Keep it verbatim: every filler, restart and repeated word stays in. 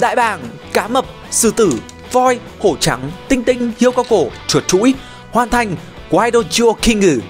đại bàng, cá mập, sư tử, voi, hổ trắng, tinh tinh, hiêu cao cổ, chuột chũi. Hoàn thành của idol Gio King.